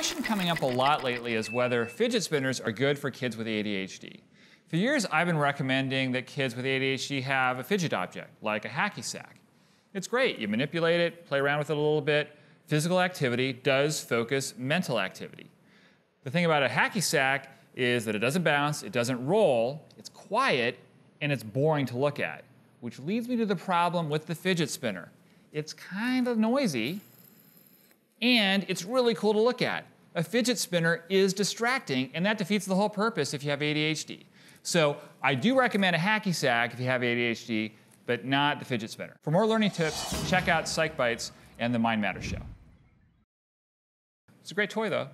question coming up a lot lately is whether fidget spinners are good for kids with ADHD. For years, I've been recommending that kids with ADHD have a fidget object, like a hacky sack. It's great. You manipulate it, play around with it a little bit. Physical activity does focus mental activity. The thing about a hacky sack is that it doesn't bounce, it doesn't roll, it's quiet, and it's boring to look at, which leads me to the problem with the fidget spinner. It's kind of noisy, and it's really cool to look at. A fidget spinner is distracting, and that defeats the whole purpose if you have ADHD. So I do recommend a hacky sack if you have ADHD, but not the fidget spinner. For more learning tips, check out Psych Bytes and the Mind Matter Show. It's a great toy, though.